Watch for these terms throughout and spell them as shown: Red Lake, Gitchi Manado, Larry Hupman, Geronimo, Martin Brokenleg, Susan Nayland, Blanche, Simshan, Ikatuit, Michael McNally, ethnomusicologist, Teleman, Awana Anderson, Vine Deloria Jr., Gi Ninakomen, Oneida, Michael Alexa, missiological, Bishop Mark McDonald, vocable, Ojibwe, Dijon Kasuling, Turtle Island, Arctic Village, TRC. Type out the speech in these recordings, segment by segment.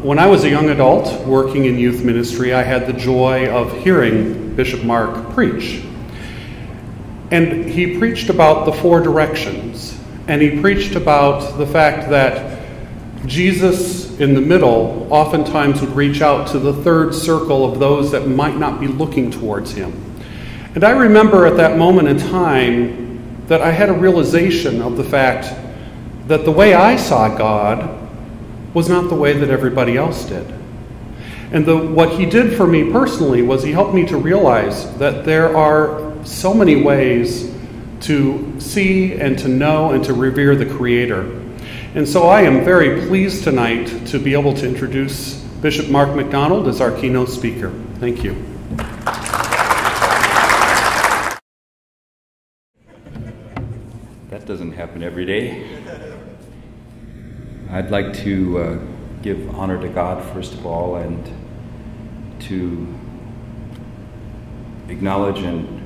When I was a young adult working in youth ministry, I had the joy of hearing Bishop Mark preach. And he preached about the four directions. And he preached about the fact that Jesus in the middle oftentimes would reach out to the third circle of those that might not be looking towards him. And I remember at that moment in time that I had a realization of the fact that the way I saw God was not the way that everybody else did. And what he did for me personally was he helped me to realize that there are so many ways to see and to know and to revere the Creator. And so I am very pleased tonight to be able to introduce Bishop Mark McDonald as our keynote speaker. Thank you. That doesn't happen every day. I'd like to give honor to God, first of all, and to acknowledge and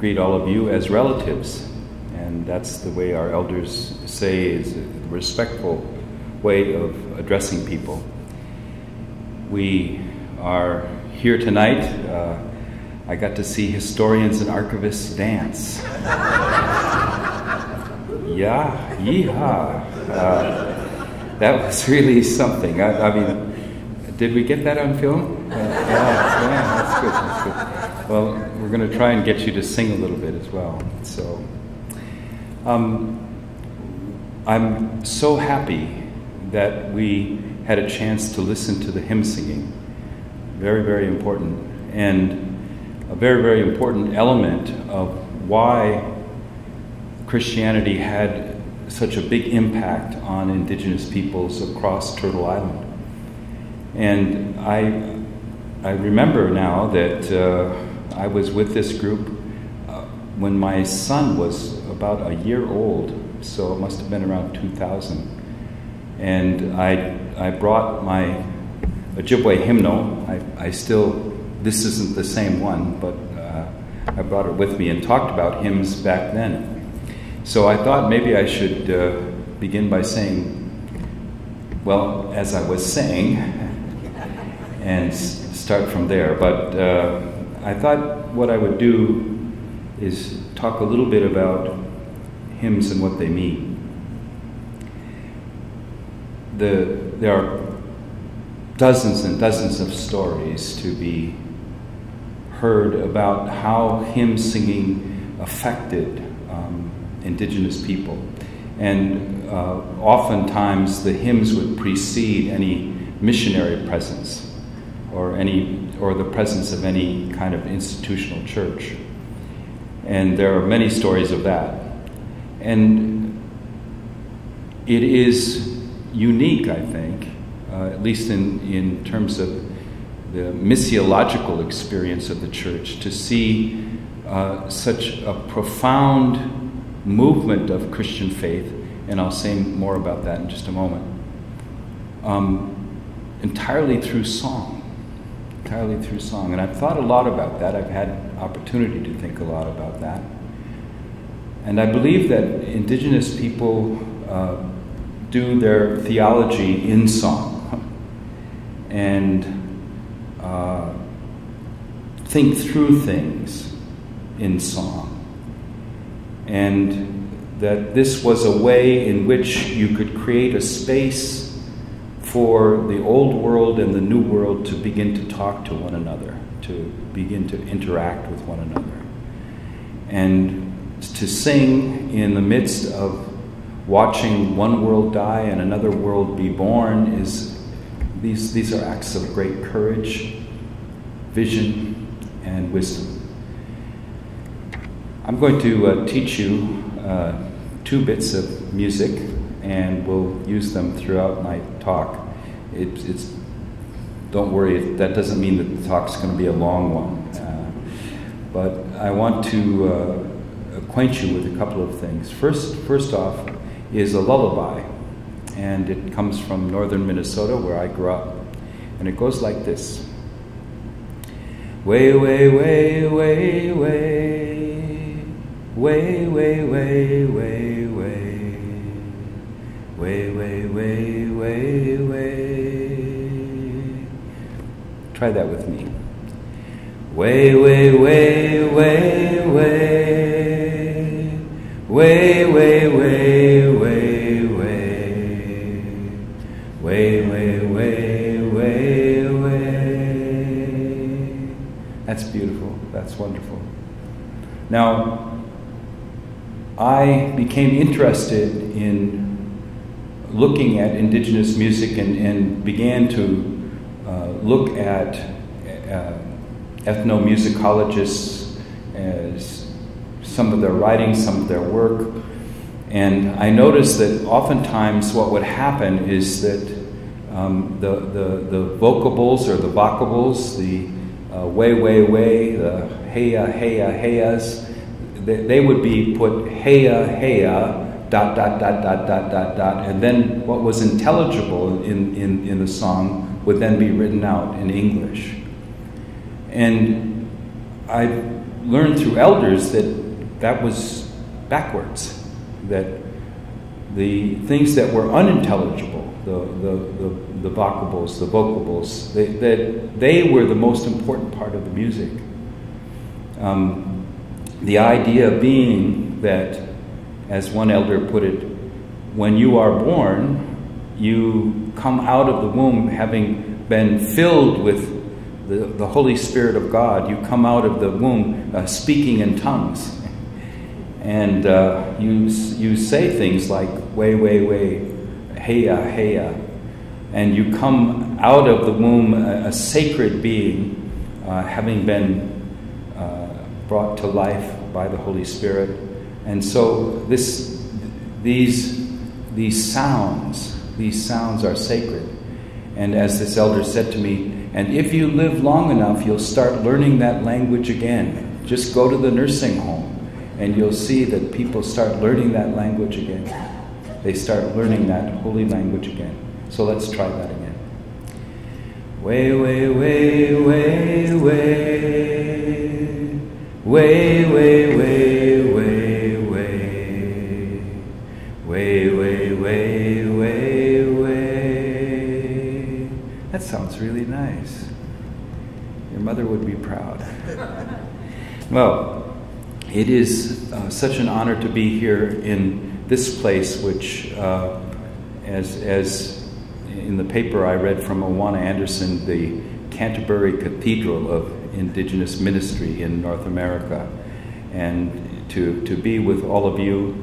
greet all of you as relatives. And that's the way our elders say, is a respectful way of addressing people. We are here tonight. I got to see historians and archivists dance. Yeah, yeehaw. That was really something. I mean, did we get that on film? Yeah, that's good. Well, we're going to try and get you to sing a little bit as well. So, I'm so happy that we had a chance to listen to the hymn singing. Very, very important, and a very, very important element of why Christianity had such a big impact on indigenous peoples across Turtle Island. And I remember now that I was with this group when my son was about a year old, so it must have been around 2000. And I brought my Ojibwe hymnal. I still, this isn't the same one, but I brought it with me and talked about hymns back then. So I thought maybe I should begin by saying, well, as I was saying, and start from there. But I thought what I would do is talk a little bit about hymns and what they mean. There are dozens and dozens of stories to be heard about how hymn singing affected indigenous people. And oftentimes the hymns would precede any missionary presence or the presence of any kind of institutional church. And there are many stories of that. And it is unique, I think, at least in terms of the missiological experience of the church, to see such a profound movement of Christian faith, and I'll say more about that in just a moment, entirely through song, And I've thought a lot about that. I've had opportunity to think a lot about that. And I believe that indigenous people do their theology in song and think through things in song. And that this was a way in which you could create a space for the old world and the new world to begin to talk to one another, to begin to interact with one another. And to sing in the midst of watching one world die and another world be born is These are acts of great courage, vision, and wisdom. I'm going to teach you two bits of music, and we'll use them throughout my talk. Don't worry, that doesn't mean that the talk's going to be a long one. But I want to acquaint you with a couple of things. First off is a lullaby, and it comes from northern Minnesota, where I grew up, and it goes like this. Way, way, way, way, way, way, way, way, way, way, way, way, way, way, way. Try that with me. Way, way, way, way, way, way, way, way, way, way, way, way, way, way, way. That's beautiful. That's wonderful. Now, I became interested in looking at indigenous music and began to look at ethnomusicologists, some of their writings, some of their work. And I noticed that oftentimes what would happen is that the vocables or the vocables, the way, way, way, the heya, heya, heyas, they would be put heya, heya, dot, dot, dot, dot, dot, dot, dot. And then what was intelligible in the song would then be written out in English. And I learned through elders that that was backwards, that the things that were unintelligible, the vocables, the vocables, that they were the most important part of the music. The idea being that, as one elder put it, when you are born, you come out of the womb having been filled with the Holy Spirit of God. You come out of the womb speaking in tongues, and you say things like way, way, way, heya, heya, and you come out of the womb a sacred being, having been brought to life by the Holy Spirit. And so these sounds are sacred. And as this elder said to me, and if you live long enough, you'll start learning that language again. Just go to the nursing home, and you'll see that people start learning that language again. They start learning that holy language again. So let's try that again. Way, way, way, way, way, way, way, way, way, way, way, way, way, way, way. That sounds really nice. Your mother would be proud. Well, it is such an honor to be here in this place, which, as in the paper I read from Awana Anderson, the Canterbury Cathedral of Indigenous Ministry in North America. And to be with all of you,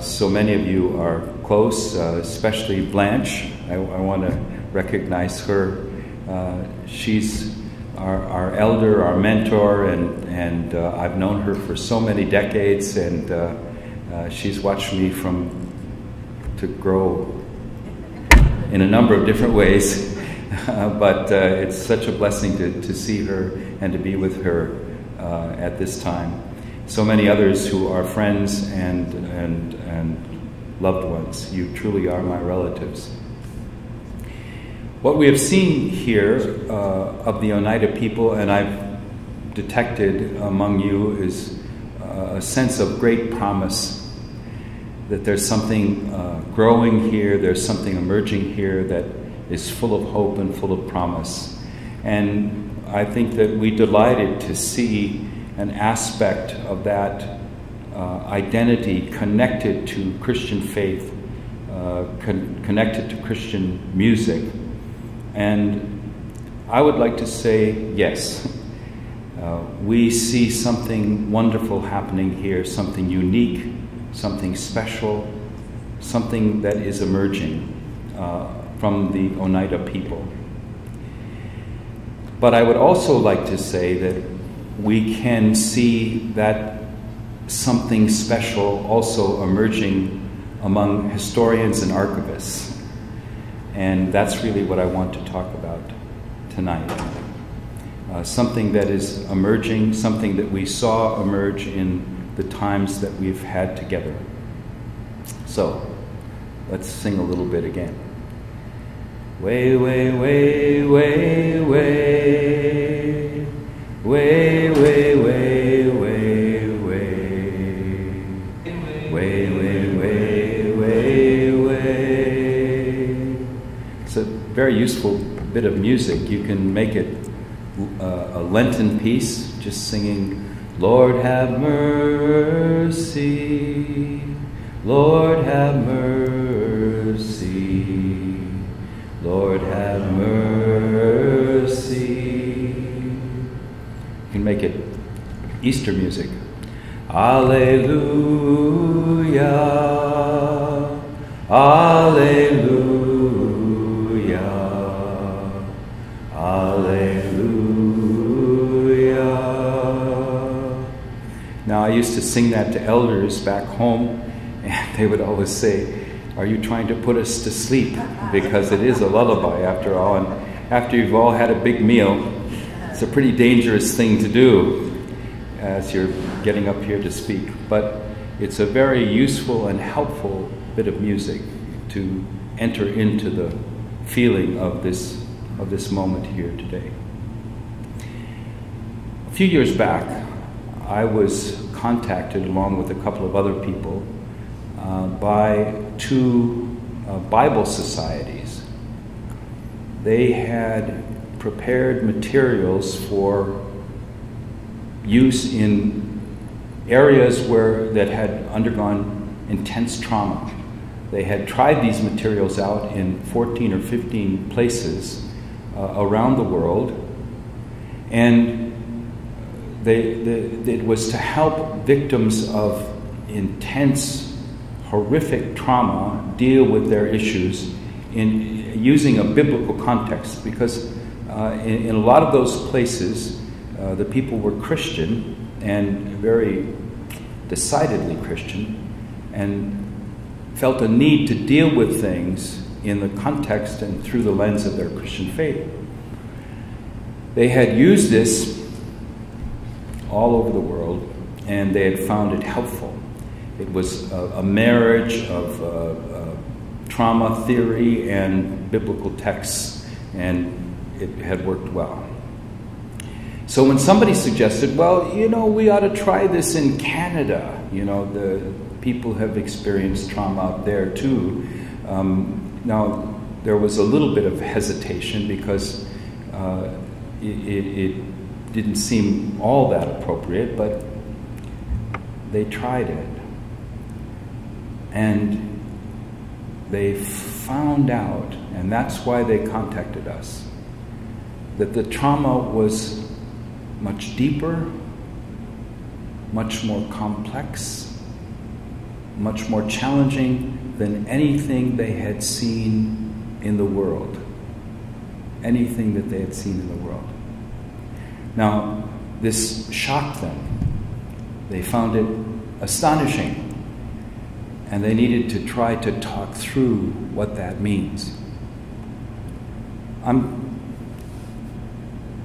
so many of you are close, especially Blanche. I want to recognize her. She's our elder, our mentor, and I've known her for so many decades, and she's watched me to grow in a number of different ways. But it's such a blessing to see her and to be with her at this time. So many others who are friends and loved ones. You truly are my relatives. What we have seen here of the Oneida people, and I've detected among you, is a sense of great promise, that there's something growing here, there's something emerging here that is full of hope and full of promise. And I think that we delighted to see an aspect of that identity connected to Christian faith, connected to Christian music. And I would like to say, yes, we see something wonderful happening here, something unique, something special, something that is emerging from the Oneida people. But I would also like to say that we can see that something special also emerging among historians and archivists. And that's really what I want to talk about tonight. Something that is emerging, something that we saw emerge in the times that we've had together. So, let's sing a little bit again. Way, way, way, way, way, way, way, way, way, way, way, way, way, way. It's a very useful bit of music. You can make it a Lenten piece, just singing, Lord have mercy, Lord have mercy, Lord have mercy. You can make it Easter music. Alleluia, alleluia, alleluia. Now I used to sing that to elders back home, and they would always say, are you trying to put us to sleep? Because it is a lullaby after all, and after you've all had a big meal, it's a pretty dangerous thing to do as you're getting up here to speak. But it's a very useful and helpful bit of music to enter into the feeling of this moment here today. A few years back, I was contacted along with a couple of other people by two Bible societies. They had prepared materials for use in areas that had undergone intense trauma. They had tried these materials out in 14 or 15 places around the world, and it was to help victims of intense horrific trauma deal with their issues in using a biblical context, because in a lot of those places the people were Christian, and very decidedly Christian, and felt a need to deal with things in the context and through the lens of their Christian faith. They had used this all over the world, and they had found it helpful. It was a marriage of trauma theory and biblical texts, and it had worked well. So when somebody suggested, well, you know, we ought to try this in Canada. You know, the people have experienced trauma out there too. Now, there was a little bit of hesitation because it didn't seem all that appropriate, but they tried it. And they found out, and that's why they contacted us, that the trauma was much deeper, much more complex, much more challenging than anything they had seen in the world. Anything that they had seen in the world. Now, this shocked them. They found it astonishing. And they needed to try to talk through what that means. I'm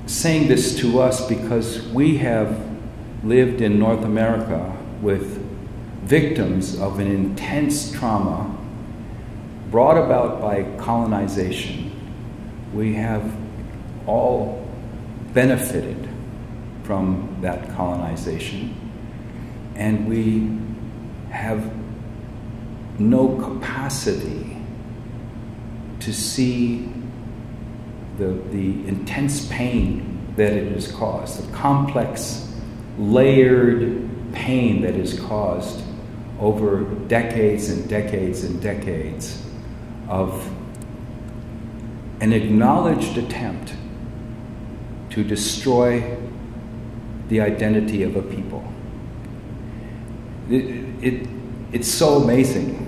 saying this to us because we have lived in North America with victims of an intense trauma brought about by colonization. We have all benefited from that colonization, and we have no capacity to see the intense pain that it has caused, the complex, layered pain that is caused over decades and decades and decades of an acknowledged attempt to destroy the identity of a people. It's so amazing.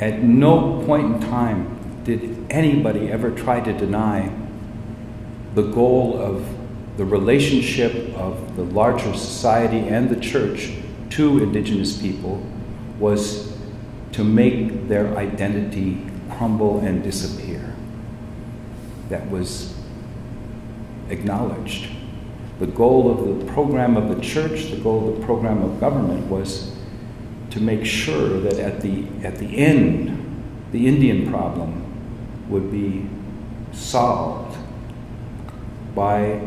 At no point in time did anybody ever try to deny the goal of the relationship of the larger society and the church to indigenous people was to make their identity crumble and disappear. That was acknowledged. The goal of the program of the church, the goal of the program of government was to make sure that at the end, the Indian problem would be solved by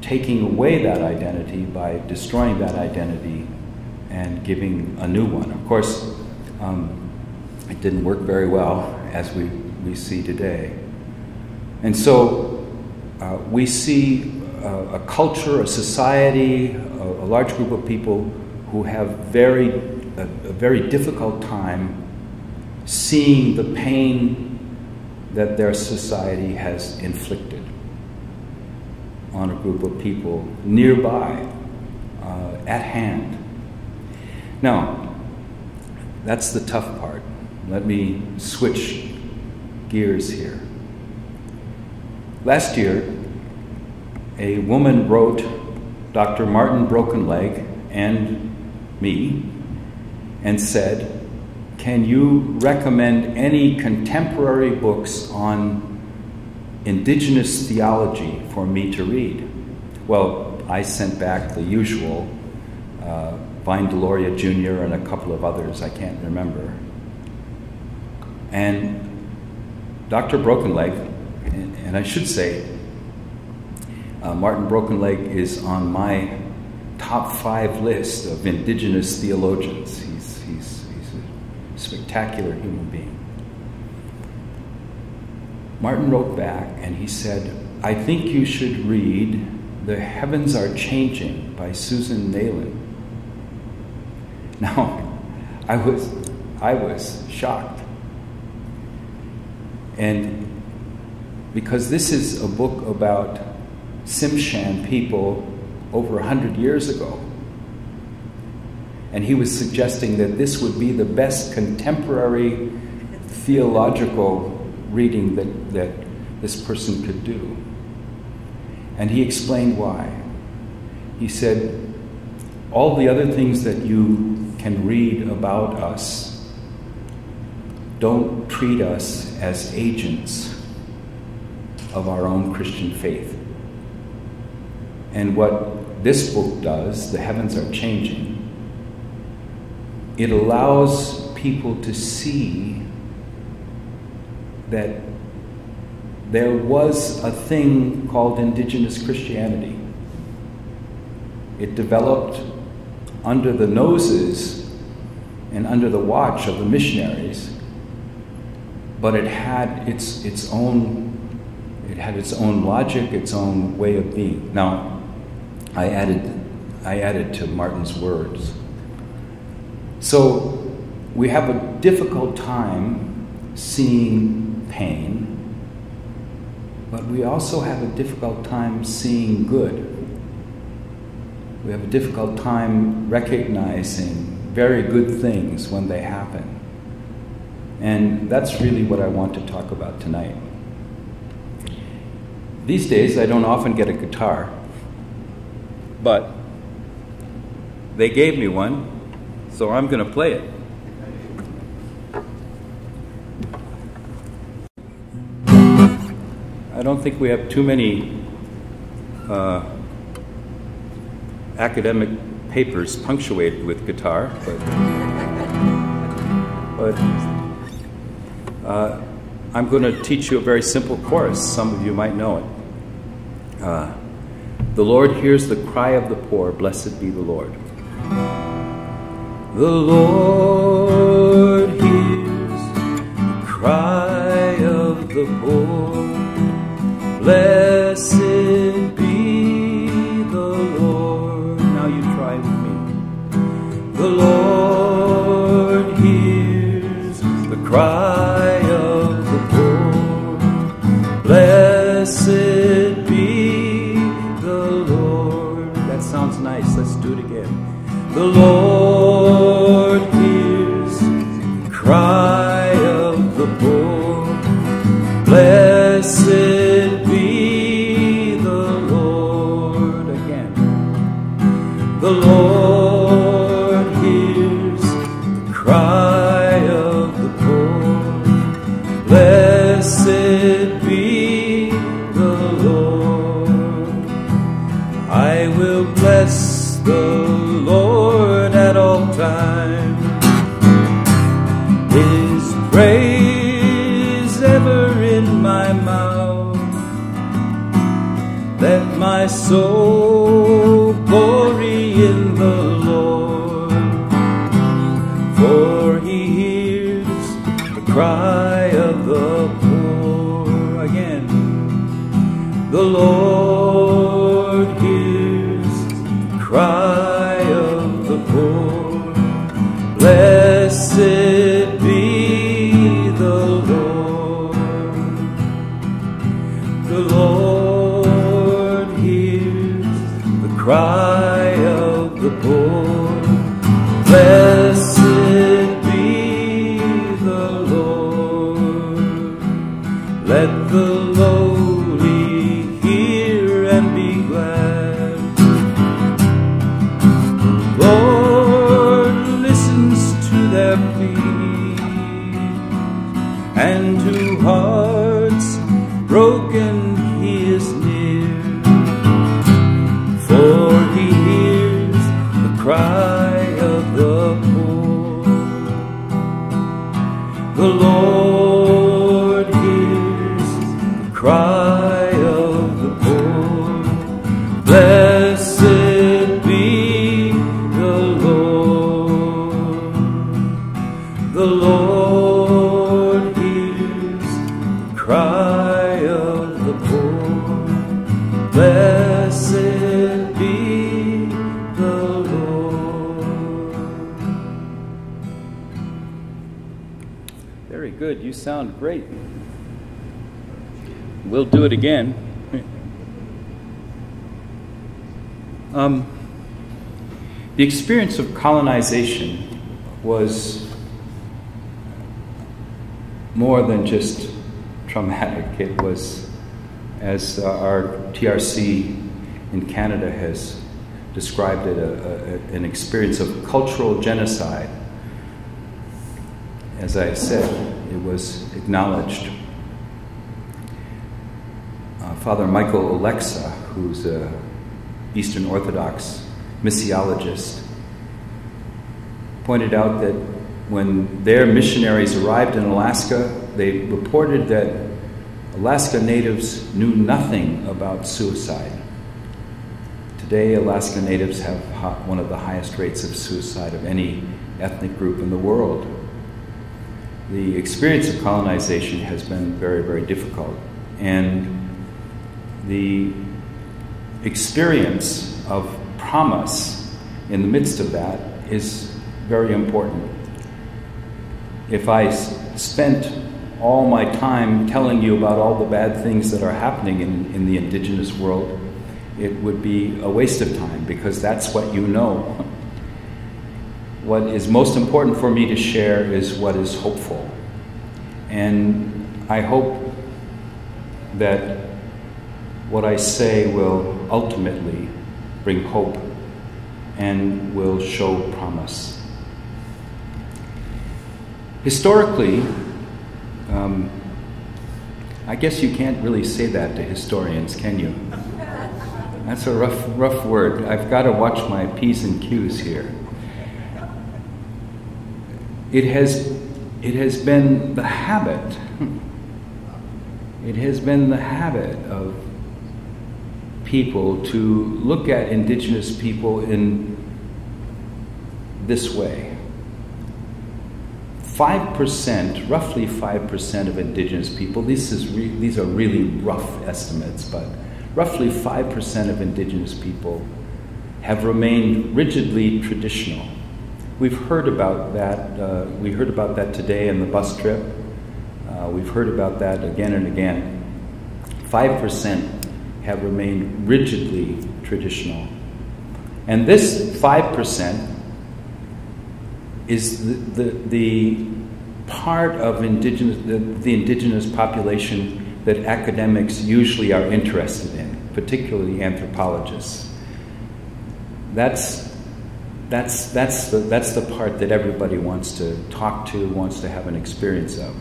taking away that identity, by destroying that identity and giving a new one. Of course, it didn't work very well, as we see today. And so we see a culture, a society, a large group of people who have a very difficult time seeing the pain that their society has inflicted on a group of people nearby, at hand. Now, that's the tough part. Let me switch gears here. Last year, a woman wrote Dr. Martin Brokenleg and me and said, "Can you recommend any contemporary books on indigenous theology for me to read?" Well, I sent back the usual, Vine Deloria Jr. and a couple of others I can't remember. And Dr. Brokenleg, and I should say, Martin Brokenleg is on my top 5 list of indigenous theologians. He's a spectacular human being. Martin wrote back and he said, "I think you should read The Heavens Are Changing by Susan Nayland." Now, I was shocked. And because this is a book about Simshan people over 100 years ago, and he was suggesting that this would be the best contemporary theological reading that this person could do. And he explained why. He said, all the other things that you can read about us don't treat us as agents of our own Christian faith. And what this book does, The Heavens Are Changing, it allows people to see that there was a thing called indigenous Christianity. It developed under the noses and under the watch of the missionaries, but it had its own logic, its own way of being. Now, I added to Martin's words. So we have a difficult time seeing pain, but we also have a difficult time seeing good. We have a difficult time recognizing very good things when they happen. And that's really what I want to talk about tonight. These days, I don't often get a guitar, but they gave me one, so I'm going to play it. I don't think we have too many academic papers punctuated with guitar, but I'm going to teach you a very simple chorus. Some of you might know it. The Lord hears the cry of the poor, blessed be the Lord. The Lord hears the cry of the poor, blessed be the Lord. Now you try with me. The Lord hears the cry of the poor. Blessed be the Lord. That sounds nice. Let's do it again. The Lord hears the cry of the poor. Blessed be the Lord. Again, the Lord hears the cry of the poor. Blessed be the Lord. I will bless the Lord at all times. His praise ever in my mouth. Let my soul glory in the Lord, for he hears the cry of the poor. Again, the Lord hears the cry of the poor. Blessed cry of the poor. Blessed be the Lord. Let the lowly hear and be glad. The Lord listens to their plea, and to hearts broken he is near. For he hears the cry of the poor. The Lord hears the cry of the poor. Blessed be the Lord. The Lord hears the cry of the poor. Blessed be the Lord. Very good. You sound great. We'll do it again. The experience of colonization was more than just traumatic. It was, as our TRC in Canada has described it, an experience of cultural genocide. As I said, it was acknowledged. Father Michael Alexa, who's an Eastern Orthodox missiologist, pointed out that when their missionaries arrived in Alaska, they reported that Alaska natives knew nothing about suicide. Today, Alaska natives have one of the highest rates of suicide of any ethnic group in the world. The experience of colonization has been very, very difficult. And the experience of promise in the midst of that is very important. If I spent all my time telling you about all the bad things that are happening in the indigenous world, it would be a waste of time, because that's what you know. What is most important for me to share is what is hopeful. And I hope that what I say will ultimately bring hope and will show promise. Historically, I guess you can't really say that to historians, can you? That's a rough word. I've got to watch my P's and Q's here. It has been the habit. It has been the habit of people to look at indigenous people in this way. 5%, roughly 5% of indigenous people, these are really rough estimates, but roughly 5% of indigenous people have remained rigidly traditional. We've heard about that. We heard about that today in the bus trip. We've heard about that again and again. 5% have remained rigidly traditional. And this 5% is the part of indigenous, the indigenous population that academics usually are interested in, particularly anthropologists. That's the part that everybody wants to talk to, wants to have an experience of.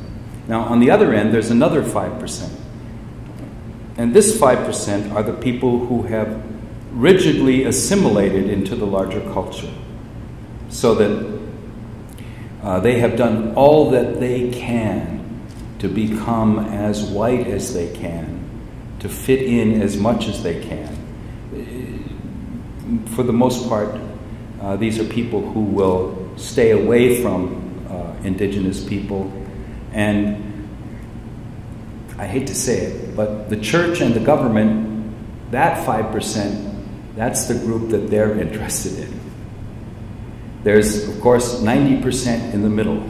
Now, on the other end, there's another 5%. And this 5% are the people who have rigidly assimilated into the larger culture, so that they have done all that they can to become as white as they can, to fit in as much as they can. For the most part, these are people who will stay away from indigenous people. And I hate to say it, but the church and the government, that 5%, that's the group that they're interested in. There's, of course, 90% in the middle.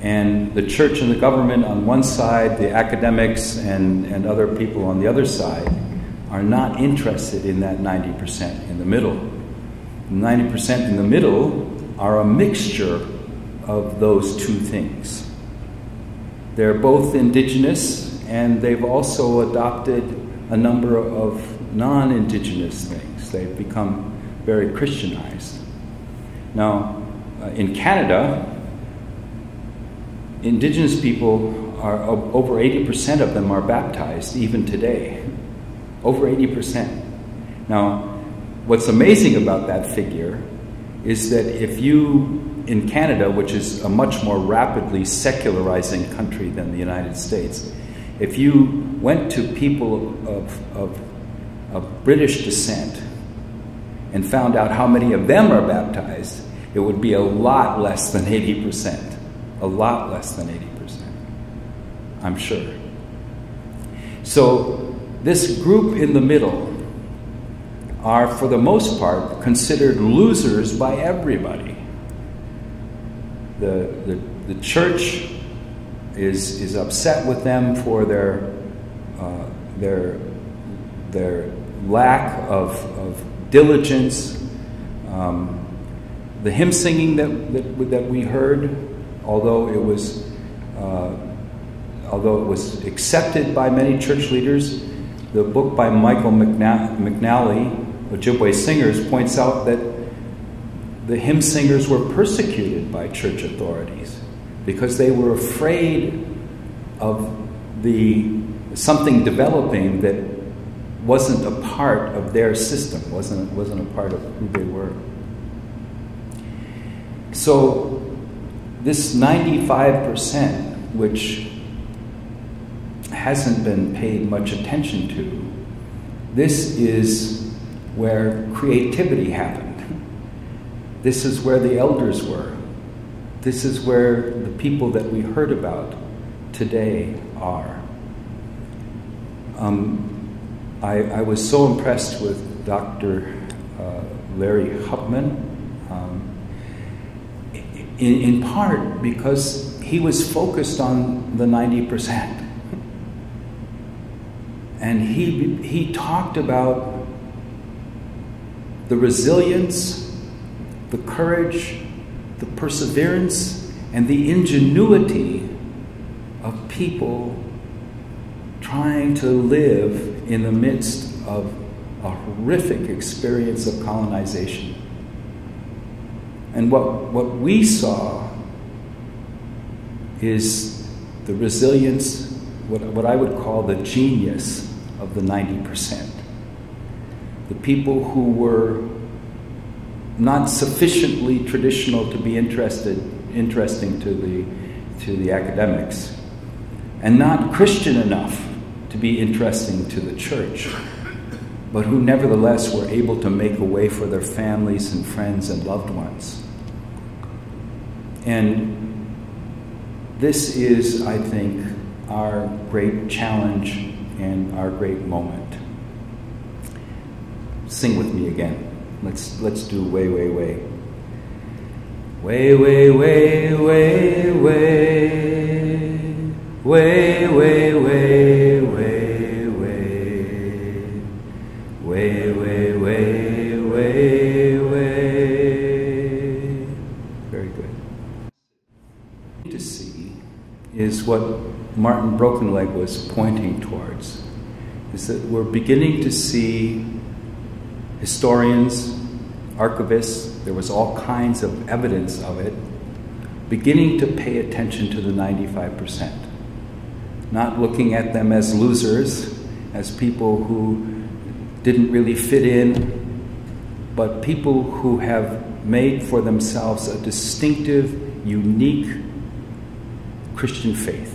And the church and the government on one side, the academics and other people on the other side, are not interested in that 90% in the middle. 90% in the middle are a mixture of those two things. They're both indigenous, and they've also adopted a number of non-indigenous things. They've become very Christianized. Now, in Canada, indigenous people are, over 80% of them are baptized, even today. Over 80%. Now, what's amazing about that figure is that if you, in Canada, which is a much more rapidly secularizing country than the United States, if you went to people of British descent and found out how many of them are baptized, it would be a lot less than 80%. A lot less than 80%, I'm sure. So this group in the middle are, for the most part, considered losers by everybody. The church is upset with them for their lack of diligence. The hymn singing that we heard, although it was accepted by many church leaders, the book by Michael McNally, Ojibwe Singers, points out that the hymn singers were persecuted by church authorities because they were afraid of something developing that wasn't a part of their system, wasn't a part of who they were. So this 95%, which hasn't been paid much attention to, this is where creativity happened. This is where the elders were. This is where the people that we heard about today are. I was so impressed with Dr. Larry Hupman, in part because he was focused on the 90%. And he talked about the resilience, the courage, the perseverance, and the ingenuity of people trying to live in the midst of a horrific experience of colonization. And what we saw is the resilience, what I would call the genius of the 90%. The people who were not sufficiently traditional to be interesting to the academics, and not Christian enough to be interesting to the church, but who nevertheless were able to make a way for their families and friends and loved ones. And this is, I think, our great challenge and our great moment. Sing with me again. Let's do way, way, way. Way, way, way, way, way. Way, way, way. Way, way, way, way, way. Very good. To see is what Martin Brokenleg was pointing towards, is that we're beginning to see historians, archivists, there was all kinds of evidence of it, beginning to pay attention to the 95%. Not looking at them as losers, as people who didn't really fit in, but people who have made for themselves a distinctive, unique Christian faith.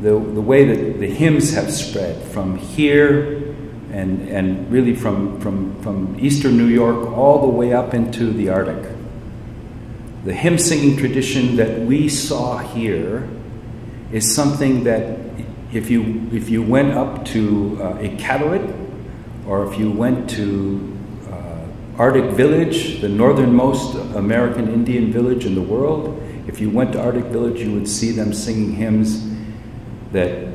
The way that the hymns have spread from here and really from eastern New York all the way up into the Arctic. The hymn singing tradition that we saw here is something that if you went up to Ikatuit, or if you went to Arctic Village, the northernmost American Indian village in the world, if you went to Arctic Village, you would see them singing hymns that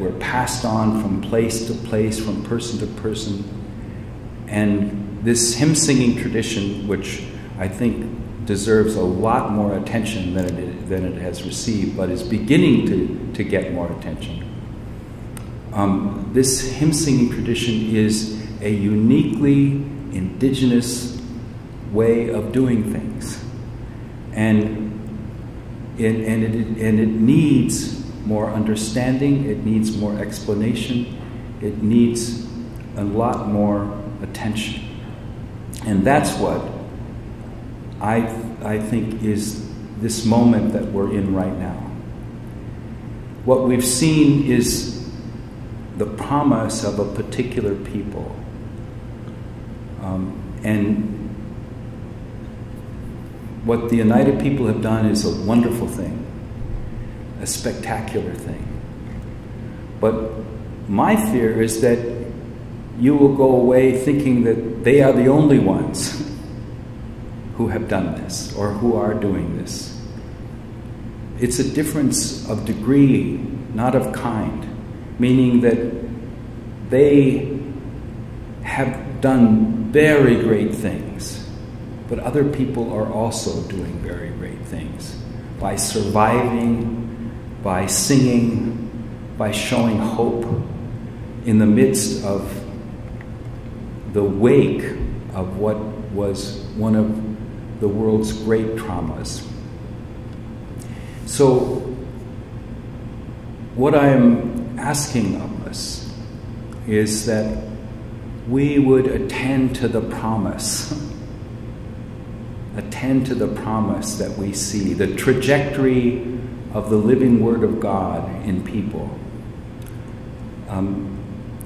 were passed on from place to place, from person to person. And this hymn singing tradition, which I think deserves a lot more attention than it has received, but is beginning to get more attention. This hymn singing tradition is a uniquely indigenous way of doing things. And it needs more understanding, it needs more explanation, it needs a lot more attention. And that's what I think is this moment that we're in right now. What we've seen is the promise of a particular people. And what the Oneida people have done is a wonderful thing, a spectacular thing. But my fear is that you will go away thinking that they are the only ones who have done this or who are doing this. It's a difference of degree, not of kind, meaning that they have done very great things. But other people are also doing very great things by surviving, by singing, by showing hope in the midst of the wake of what was one of the world's great traumas. So what I am asking of us is that we would attend to the promise. Attend to the promise that we see, the trajectory of the living Word of God in people.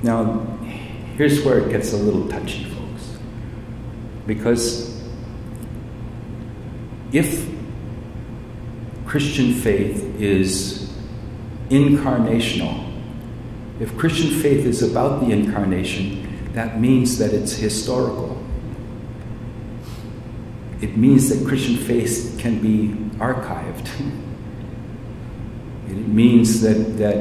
Now, here's where it gets a little touchy, folks. Because if Christian faith is incarnational, if Christian faith is about the incarnation, that means that it's historical. It means that Christian faith can be archived. It means that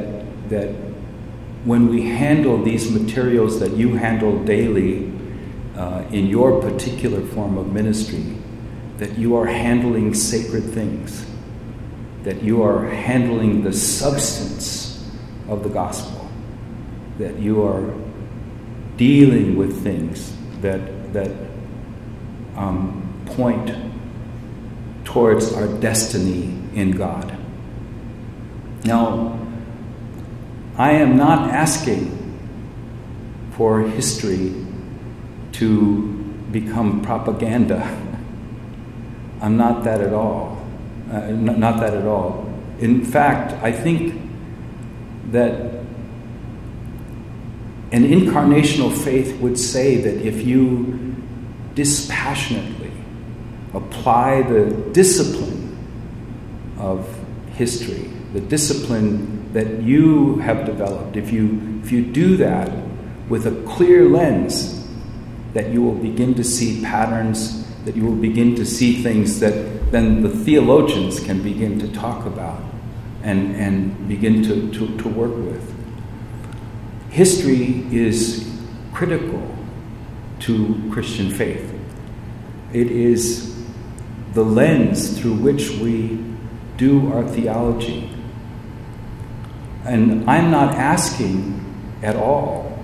when we handle these materials that you handle daily in your particular form of ministry, that you are handling sacred things, that you are handling the substance of the gospel, that you are dealing with things that point towards our destiny in God. Now, I am not asking for history to become propaganda. I'm not that at all. Not that at all. In fact, I think that an incarnational faith would say that if you dispassionately apply the discipline of history, the discipline that you have developed, if you do that with a clear lens, that you will begin to see patterns, that you will begin to see things that then the theologians can begin to talk about and begin to work with. History is critical to Christian faith. It is the lens through which we do our theology. And I'm not asking at all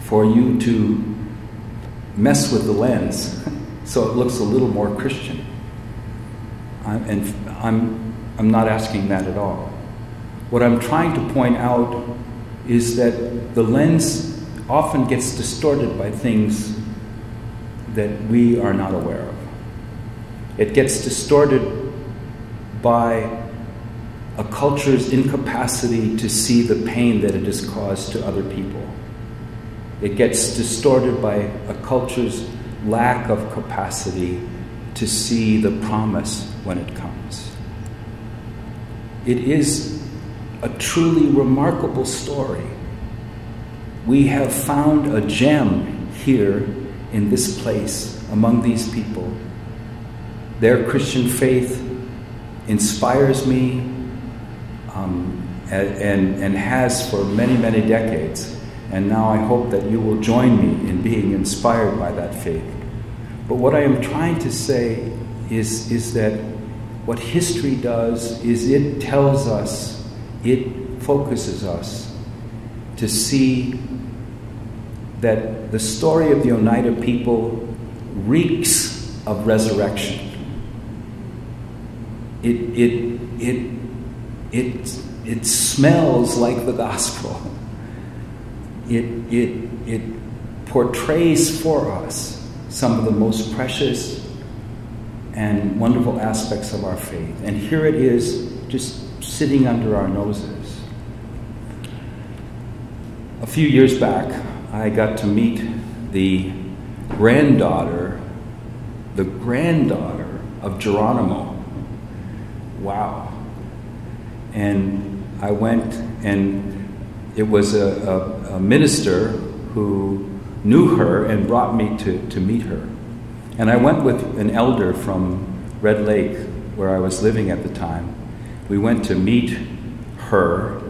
for you to mess with the lens so it looks a little more Christian. I'm not asking that at all. What I'm trying to point out is that the lens often gets distorted by things that we are not aware of. It gets distorted by a culture's incapacity to see the pain that it has caused to other people. It gets distorted by a culture's lack of capacity to see the promise when it comes. It is a truly remarkable story. We have found a gem here in this place among these people. Their Christian faith inspires me and has for many, many decades. And now I hope that you will join me in being inspired by that faith. But what I am trying to say is that what history does is it tells us, it focuses us to see that the story of the Oneida people reeks of resurrection. It smells like the gospel. It portrays for us some of the most precious and wonderful aspects of our faith. And here it is, just sitting under our noses. A few years back, I got to meet the granddaughter of Geronimo. Wow. And I went, and it was a minister who knew her and brought me to meet her. And I went with an elder from Red Lake, where I was living at the time. We went to meet her,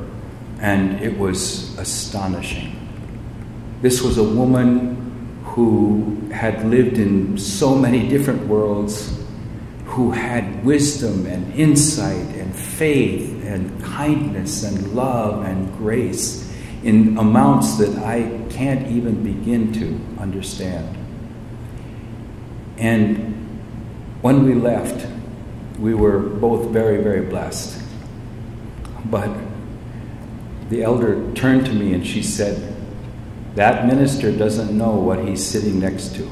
and it was astonishing. This was a woman who had lived in so many different worlds, who had wisdom and insight and faith and kindness and love and grace in amounts that I can't even begin to understand. And when we left, we were both very, very blessed. But the elder turned to me and she said, "That minister doesn't know what he's sitting next to."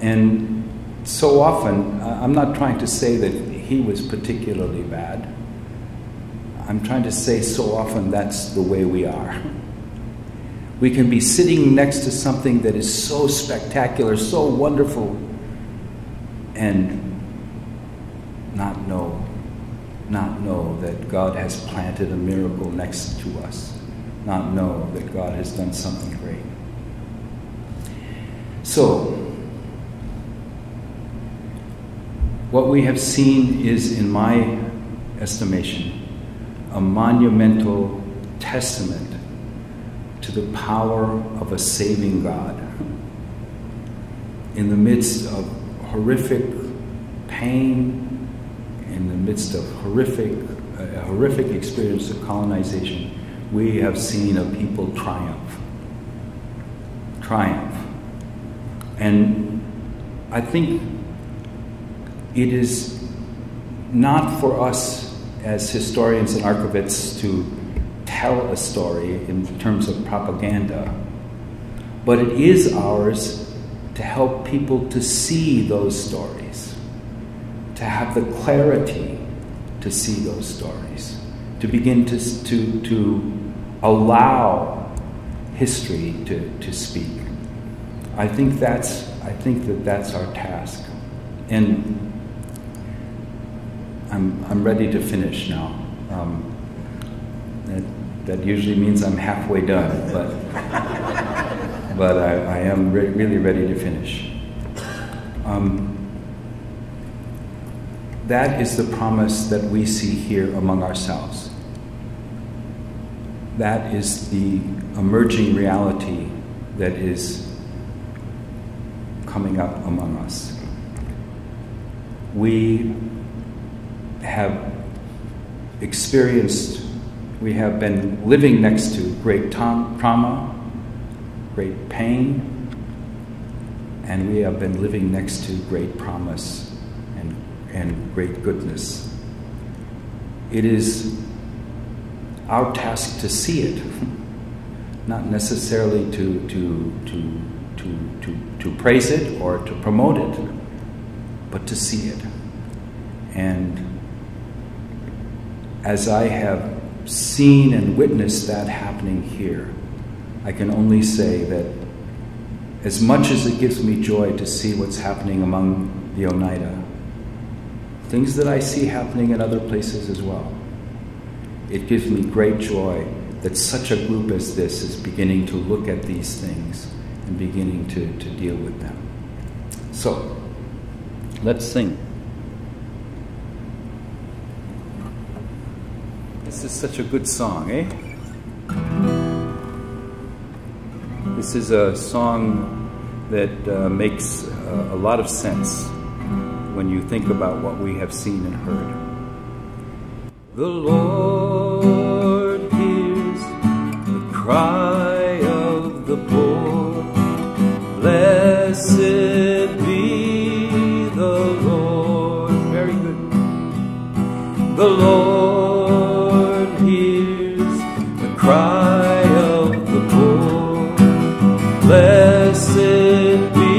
And so often, I'm not trying to say that he was particularly bad. I'm trying to say so often that's the way we are. We can be sitting next to something that is so spectacular, so wonderful, and not know that God has planted a miracle next to us, not know that God has done something great. So, what we have seen is, in my estimation, a monumental testament to the power of a saving God. In the midst of horrific pain, in the midst of a horrific experience of colonization, we have seen a people triumph. And I think it is not for us as historians and archivists to tell a story in terms of propaganda, but it is ours to help people to see those stories, to have the clarity to see those stories, to begin to allow history to speak. I think that's our task. And I'm ready to finish now. That usually means I'm halfway done, but I am really ready to finish. That is the promise that we see here among ourselves. That is the emerging reality that is coming up among us. we have been living next to great trauma, great pain, and we have been living next to great promise and great goodness. It is our task to see it, not necessarily to praise it or to promote it, but to see it. And as I have seen and witnessed that happening here, I can only say that as much as it gives me joy to see what's happening among the Oneida, things that I see happening in other places as well, it gives me great joy that such a group as this is beginning to look at these things and beginning to deal with them. So, let's sing. This is such a good song, eh? This is a song that makes a lot of sense when you think about what we have seen and heard. The Lord hears the cry of the poor. Blessed be the Lord. Very good. The Lord hears the cry of the poor. Blessed be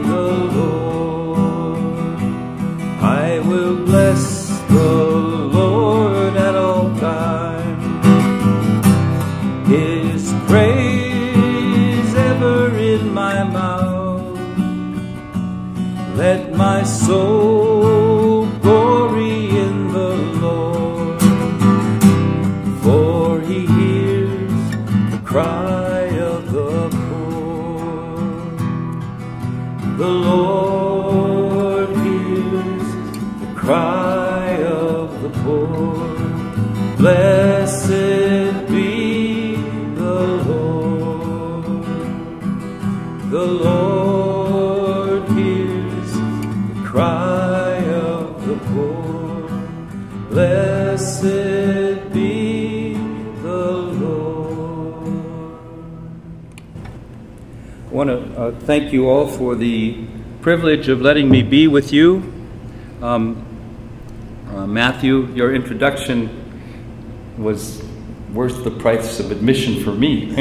the Lord. I will bless the Let my soul glory in the Lord, for he hears the cry of the poor. The Lord hears the cry of the poor. Blessed be the Lord. The Lord cry of the poor. Blessed be the Lord. I want to thank you all for the privilege of letting me be with you. Matthew, your introduction was worth the price of admission for me.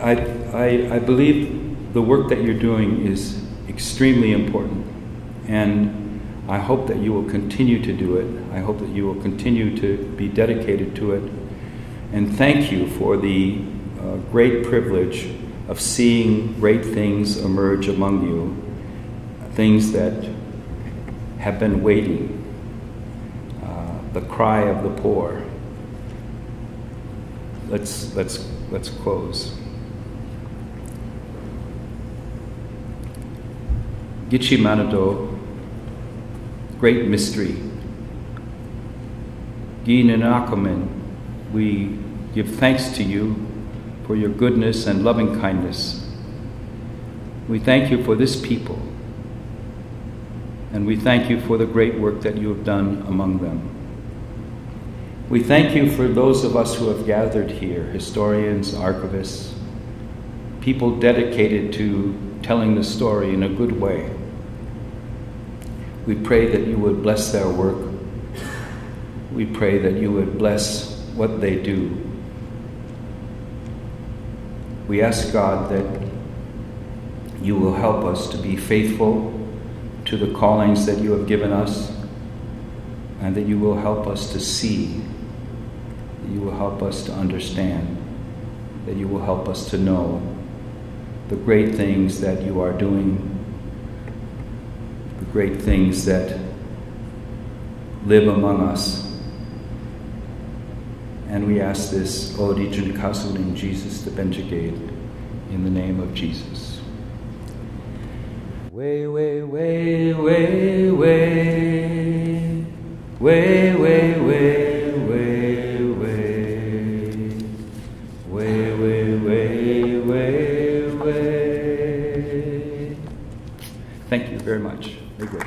I believe the work that you're doing is extremely important, and I hope that you will continue to do it. I hope that you will continue to be dedicated to it, and thank you for the great privilege of seeing great things emerge among you, things that have been waiting, the cry of the poor. Let's close. Gitchi Manado, great mystery. Gi Ninakomen, we give thanks to you for your goodness and loving kindness. We thank you for this people, and we thank you for the great work that you have done among them. We thank you for those of us who have gathered here, historians, archivists, people dedicated to telling the story in a good way. We pray that you would bless their work. We pray that you would bless what they do. We ask, God, that you will help us to be faithful to the callings that you have given us, and that you will help us to see, that you will help us to understand, that you will help us to know the great things that you are doing, the great things that live among us. And we ask this, O Dijon Kasuling, Jesus the Benjigade, in the name of Jesus. Way, way, way, way, way, way, way, way. Thank you.